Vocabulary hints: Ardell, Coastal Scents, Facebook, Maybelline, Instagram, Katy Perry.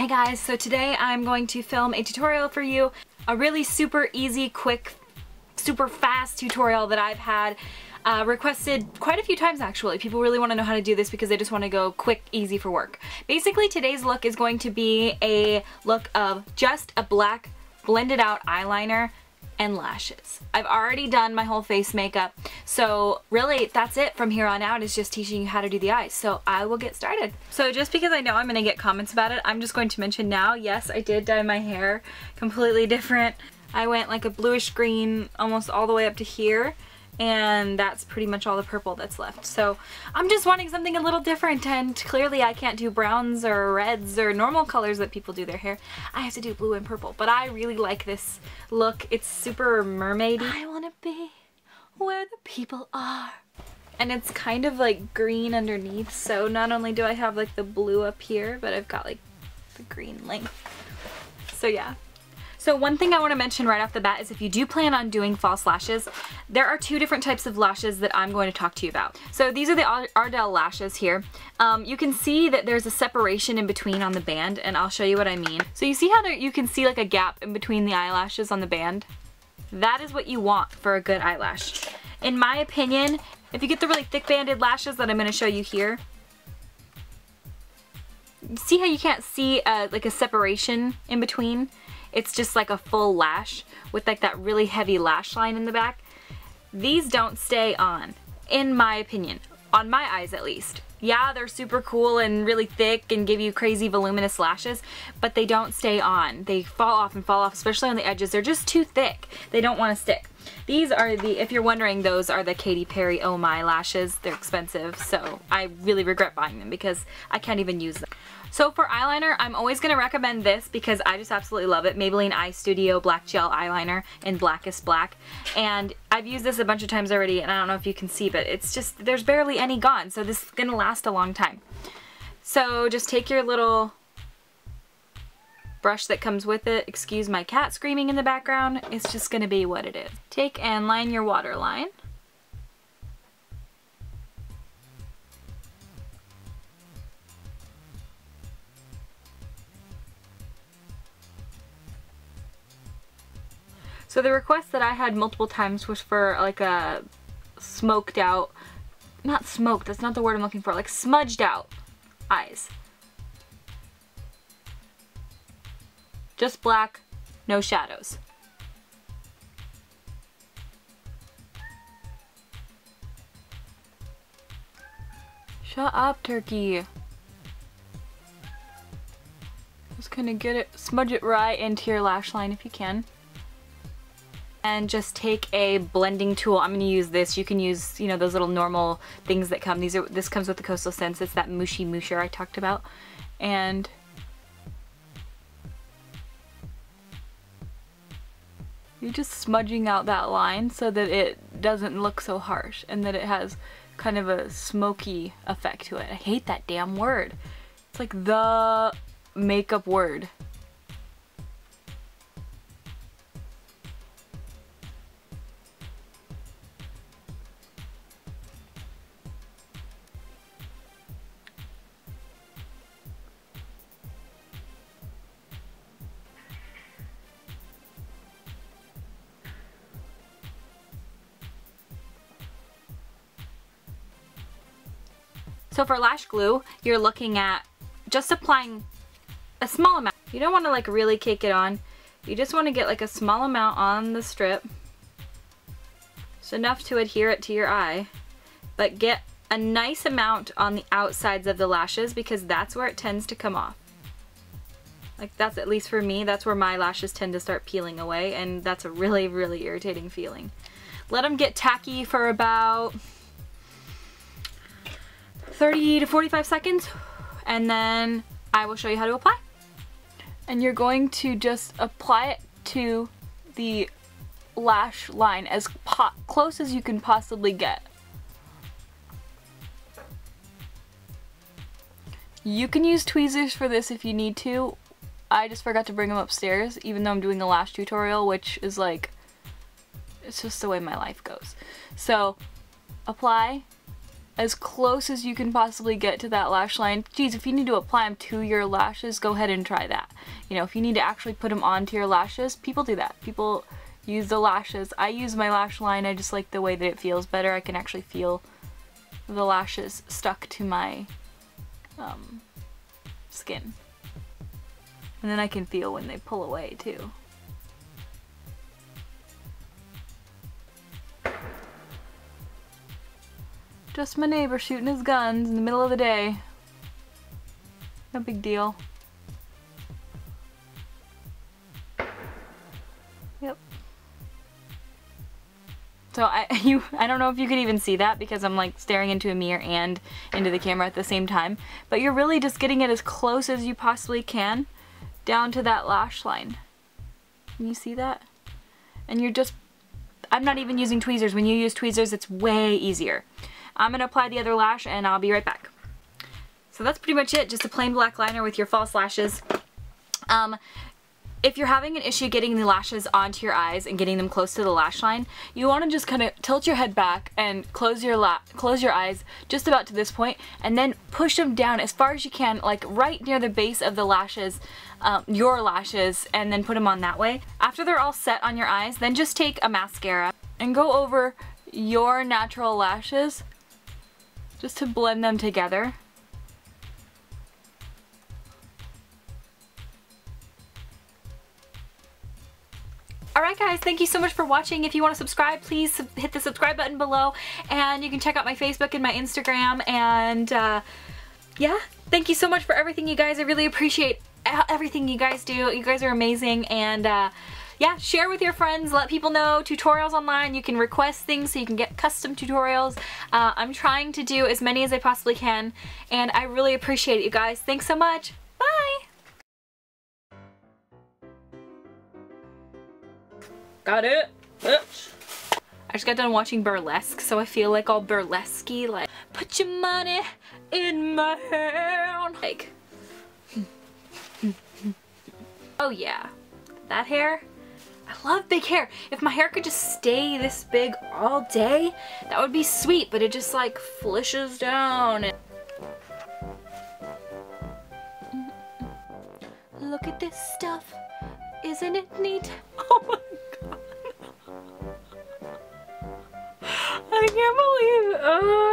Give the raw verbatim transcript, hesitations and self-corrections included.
Hey guys, so today I'm going to film a tutorial for you. A really super easy, quick, super fast tutorial that I've had uh, requested quite a few times actually. People really want to know how to do this because they just want to go quick, easy for work. Basically today's look is going to be a look of just a black blended out eyeliner and lashes. I've already done my whole face makeup, so really that's it from here on out, is just teaching you how to do the eyes. So I will get started. So just because I know I'm gonna get comments about it, I'm just going to mention now, yes, I did dye my hair completely different. I went like a bluish green almost all the way up to here, and that's pretty much all the purple that's left. So I'm just wanting something a little different, and clearly I can't do browns or reds or normal colors that people do their hair. I have to do blue and purple, but I really like this look. It's super mermaidy. I wanna be where the people are. And it's kind of like green underneath, so not only do I have like the blue up here, but I've got like the green length. So yeah. So one thing I want to mention right off the bat is if you do plan on doing false lashes, there are two different types of lashes that I'm going to talk to you about. So these are the Ardell lashes here. Um, you can see that there's a separation in between on the band, and I'll show you what I mean. So you see how there, you can see like a gap in between the eyelashes on the band? That is what you want for a good eyelash. In my opinion, if you get the really thick banded lashes that I'm going to show you here, see how you can't see uh, like a separation in between? It's just like a full lash with like that really heavy lash line in the back. These don't stay on, in my opinion, on my eyes at least. Yeah, they're super cool and really thick and give you crazy voluminous lashes, but they don't stay on. They fall off and fall off, especially on the edges. They're just too thick. They don't want to stick. These are the, if you're wondering, those are the Katy Perry Oh My lashes. They're expensive, so I really regret buying them because I can't even use them. So for eyeliner, I'm always going to recommend this because I just absolutely love it. Maybelline Eye Studio Black Gel Eyeliner in Blackest Black. And I've used this a bunch of times already, and I don't know if you can see, but it's just, there's barely any gone. So this is going to last a long time. So just take your little brush that comes with it. Excuse my cat screaming in the background. It's just going to be what it is. Take and line your waterline. So the request that I had multiple times was for like a smoked out, not smoked, that's not the word I'm looking for, like smudged out eyes. Just black, no shadows. Shut up, turkey. Just gonna get it, smudge it right into your lash line if you can. And just take a blending tool. I'm going to use this. You can use, you know, those little normal things that come. These are, this comes with the Coastal Scents. It's that mushy moosher I talked about. And you're just smudging out that line so that it doesn't look so harsh and that it has kind of a smoky effect to it. I hate that damn word. It's like the makeup word. So for lash glue, you're looking at just applying a small amount. You don't want to like really cake it on. You just want to get like a small amount on the strip. Just enough to adhere it to your eye, but get a nice amount on the outsides of the lashes because that's where it tends to come off. Like that's, at least for me, that's where my lashes tend to start peeling away, and that's a really, really irritating feeling. Let them get tacky for about thirty to forty-five seconds, and then I will show you how to apply. And you're going to just apply it to the lash line as po- close as you can possibly get. You can use tweezers for this if you need to. I just forgot to bring them upstairs, even though I'm doing a lash tutorial, which is like, it's just the way my life goes. So apply as close as you can possibly get to that lash line. Geez, if you need to apply them to your lashes, go ahead and try that. You know, if you need to actually put them onto your lashes, people do that. People use the lashes. I use my lash line. I just like the way that it feels better. I can actually feel the lashes stuck to my um, skin. And then I can feel when they pull away too. Just my neighbor shooting his guns in the middle of the day. No big deal. Yep. So I you I don't know if you could even see that because I'm like staring into a mirror and into the camera at the same time, but you're really just getting it as close as you possibly can down to that lash line. Can you see that? And you're just, I'm not even using tweezers. When you use tweezers, it's way easier. I'm gonna apply the other lash and I'll be right back. So that's pretty much it, just a plain black liner with your false lashes. Um, if you're having an issue getting the lashes onto your eyes and getting them close to the lash line, you wanna just kinda tilt your head back and close your la close your eyes just about to this point, and then push them down as far as you can, like right near the base of the lashes, um, your lashes, and then put them on that way. After they're all set on your eyes, then just take a mascara and go over your natural lashes just to blend them together. Alright guys, thank you so much for watching. If you want to subscribe, please sub hit the subscribe button below, and you can check out my Facebook and my Instagram, and uh, yeah, thank you so much for everything, you guys. I really appreciate everything you guys do. You guys are amazing, and uh, yeah, share with your friends, let people know, tutorials online, you can request things so you can get custom tutorials. Uh, I'm trying to do as many as I possibly can, and I really appreciate it, you guys. Thanks so much. Bye! Got it. Oops. I just got done watching burlesque, so I feel like all burlesque-y, like, put your money in my hand. Like, oh yeah, that hair. I love big hair. If my hair could just stay this big all day, that would be sweet, but it just like flishes down. And look at this stuff. Isn't it neat? Oh my god. I can't believe it. Oh.